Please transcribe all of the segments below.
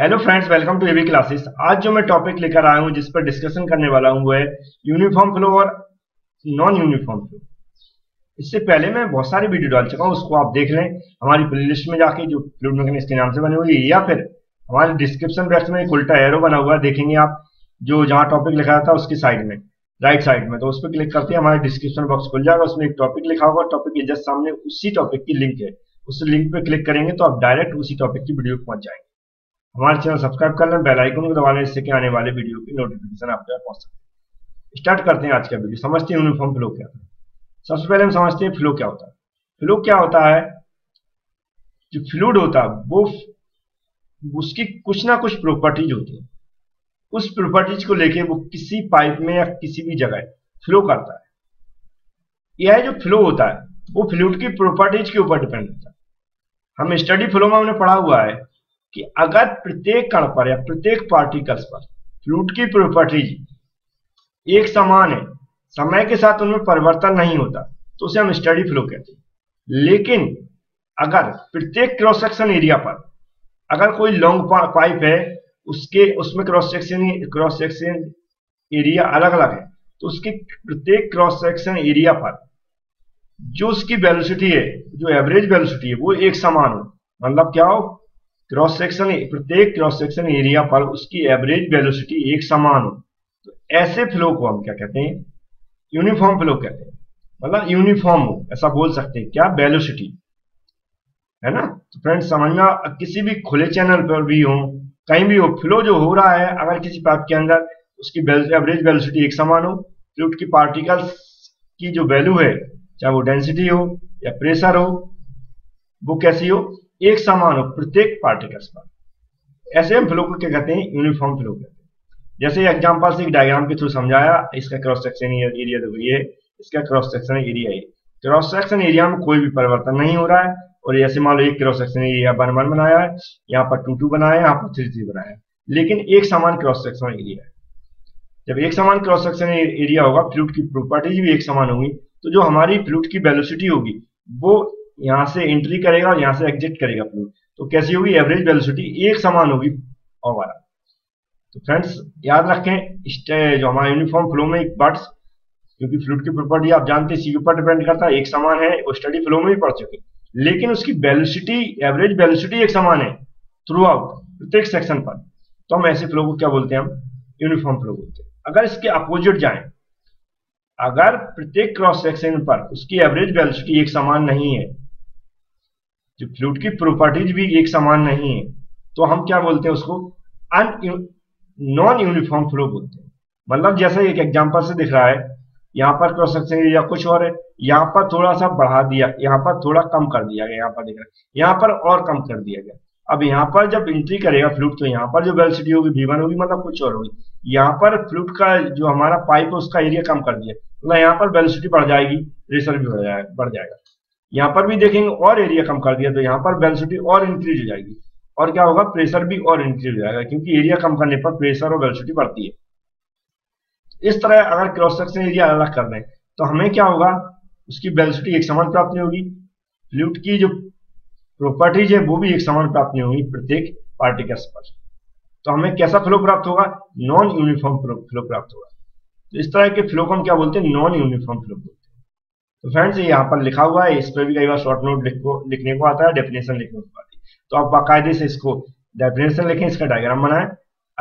Hello friends, welcome to AB classes. आज जो मैं टॉपिक लेकर आया हूं जिस पर डिस्कशन करने वाला हूं वो है यूनिफॉर्म फ्लो और नॉन यूनिफॉर्म फ्लो। इससे पहले मैं बहुत सारे वीडियो डाल चुका हूं, उसको आप देख लें हमारी प्लेलिस्ट में जाके जो फ्लूइड मैकेनिक्स के नाम से बनी हुई है, या फिर हमारे डिस्क्रिप्शन बॉक्स में एक उल्टा एरो बना हुआ है, देखेंगे आप जो जहाँ टॉपिक लिखा था उसकी साइड में, राइट साइड में, तो उस पर क्लिक करते हैं हमारे डिस्क्रिप्शन बॉक्स खुल जाएगा। उसमें एक टॉपिक लिखा होगा, टॉपिक के जस्ट सामने उसी टॉपिक की लिंक है, उस लिंक पर क्लिक करेंगे तो आप डायरेक्ट उसी टॉपिक की वीडियो पहुंच जाएंगे। हमारे चैनल सब्सक्राइब कर लें, बेल आइकन को दबा लें, इससे कि आने वाले वीडियो की नोटिफिकेशन आप तक पहुंच सके। स्टार्ट करते हैं आज का वीडियो, समझते हैं यूनिफॉर्म फ्लो क्या है। सबसे पहले हम समझते हैं फ्लो क्या होता है। फ्लो क्या होता है, जो फ्लूइड होता है वो उसकी कुछ ना कुछ प्रॉपर्टीज होती है, उस प्रॉपर्टीज को लेके वो किसी पाइप में या किसी भी जगह फ्लो करता है। यह जो फ्लो होता है वो फ्लूइड की प्रॉपर्टीज के ऊपर डिपेंड होता है। हम स्टडी फ्लो में हमने पढ़ा हुआ है कि अगर प्रत्येक कण पर या प्रत्येक पार्टिकल्स पर फ्लूइड की प्रॉपर्टीज एक समान है, समय के साथ उनमें परिवर्तन नहीं होता, तो उसे हम स्टडी फ्लो कहते हैं। लेकिन अगर प्रत्येक क्रॉस सेक्शन एरिया पर अगर कोई लॉन्ग पाइप है, उसमें क्रॉस सेक्शन एरिया अलग अलग है, तो उसके प्रत्येक क्रॉस सेक्शन एरिया पर जो उसकी वेलोसिटी है, जो एवरेज वेलोसिटी है, वो एक समान हो। मतलब क्या हो, प्रत्येक क्रॉस सेक्शन एरिया पर उसकी एवरेज वेलोसिटी एक समान हो, तो ऐसे फ्लो को हम क्या कहते हैं, यूनिफॉर्म फ्लो कहते हैं। मतलब यूनिफॉर्म हो, ऐसा बोल सकते हैं, क्या वेलोसिटी है ना। तो फ्रेंड्स समझना, किसी भी खुले चैनल पर भी हो, कहीं भी हो, फ्लो जो हो रहा है अगर किसी पाइप के अंदर उसकी एवरेज वेलोसिटी एक समान हो, फ्लूइड की पार्टिकल्स की जो वैल्यू है, चाहे वो डेंसिटी हो या प्रेशर हो, वो कैसी हो, एक समान हो प्रत्येक पार्टिकल्स पर। ऐसे हम फ्लो को क्या कहते हैं, यूनिफॉर्म फ्लो कहते हैं। जैसे एग्जांपल से एक डायग्राम के थ्रू समझाया, इसका क्रॉस सेक्शन एरिया देखो ये, इसका क्रॉस सेक्शन एरिया ये, क्रॉस सेक्शन एरिया में कोई भी परिवर्तन नहीं हो रहा है। और ऐसे मान लो एक क्रॉस सेक्शन एरिया 1-1 बनाया है, यहाँ पर 2-2 बनाया है, यहाँ पर 3-3 बनाया है, लेकिन एक समान क्रॉस सेक्शन एरिया है। जब एक समान क्रॉस सेक्शन एरिया होगा, फ्लूइड की प्रॉपर्टीज भी एक समान होंगी, तो जो हमारी फ्लूइड की वेलोसिटी होगी वो यहाँ से एंट्री करेगा और यहाँ से एग्जिट करेगा फ्लूइड, तो कैसी होगी, एवरेज वेलोसिटी एक समान होगी ओवरऑल। तो फ्रेंड्स याद रखें, जो हमारा यूनिफॉर्म फ्लो में एक बर्ड्स, क्योंकि फ्लूइड की प्रॉपर्टी आप जानते हैं इसी के ऊपर डिपेंड करता है, एक समान है, वो स्टडी फ्लो में भी पढ़ चुके, लेकिन उसकी वेलोसिटी, एवरेज वेलोसिटी एक समान है थ्रू आउट प्रत्येक सेक्शन पर, तो हम ऐसे फ्लो को क्या बोलते हैं, हम यूनिफॉर्म फ्लो बोलते हैं। अगर इसके अपोजिट जाए, अगर प्रत्येक क्रॉस सेक्शन पर उसकी एवरेज वेलोसिटी एक समान नहीं है, जो फ्लूइड की प्रॉपर्टीज भी एक समान नहीं है, तो हम क्या बोलते हैं, उसको नॉन यूनिफॉर्म फ्लो बोलते हैं। मतलब जैसा एक एग्जांपल से दिख रहा है, यहाँ पर क्रॉस सेक्शन एरिया कुछ और है, यहाँ पर थोड़ा सा बढ़ा दिया, यहाँ पर थोड़ा कम कर दिया गया, यहाँ पर दिख रहा है, यहाँ पर और कम कर दिया गया। अब यहाँ पर जब एंट्री करेगा फ्लूइड, तो यहाँ पर जो वेलोसिटी होगी v1 होगी, मतलब कुछ और होगी। यहाँ पर फ्लूइड का जो हमारा पाइप है उसका एरिया कम कर दिया, मतलब यहाँ पर वेलोसिटी बढ़ जाएगी, प्रेशर भी बढ़ जाएगा। यहाँ पर भी देखेंगे और एरिया कम कर दिया, तो यहाँ पर वेलोसिटी और इंक्रीज हो जाएगी, और क्या होगा, प्रेशर भी और इंक्रीज हो जाएगा, क्योंकि एरिया कम करने पर प्रेशर और वेलोसिटी बढ़ती है। इस तरह अगर क्रॉस सेक्शन एरिया अलग कर दें तो हमें क्या होगा, उसकी वेलोसिटी एक समान प्राप्त नहीं होगी, फ्लूइड की जो प्रॉपर्टीज है वो भी एक समान प्राप्त नहीं होगी प्रत्येक पार्टिकल्स पर, तो हमें कैसा फ्लो प्राप्त होगा, नॉन यूनिफॉर्म फ्लो प्राप्त होगा। तो इस तरह के फ्लो को हम क्या बोलते हैं, नॉन यूनिफॉर्म फ्लो बोलते हैं। तो फ्रेंड्स यहाँ पर लिखा हुआ है, इस पर भी कई बार शॉर्ट नोट लिखने को आता है, डेफिनेशन लिखने को आती है, तो आप बाकायदे से इसको डेफिनेशन लिखें, इसका डायग्राम बनाएं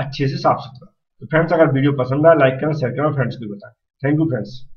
अच्छे से, साफ सुथरा। तो फ्रेंड्स अगर वीडियो पसंद आए लाइक करें, शेयर करें और फ्रेंड्स को बताएं। Thank you friends.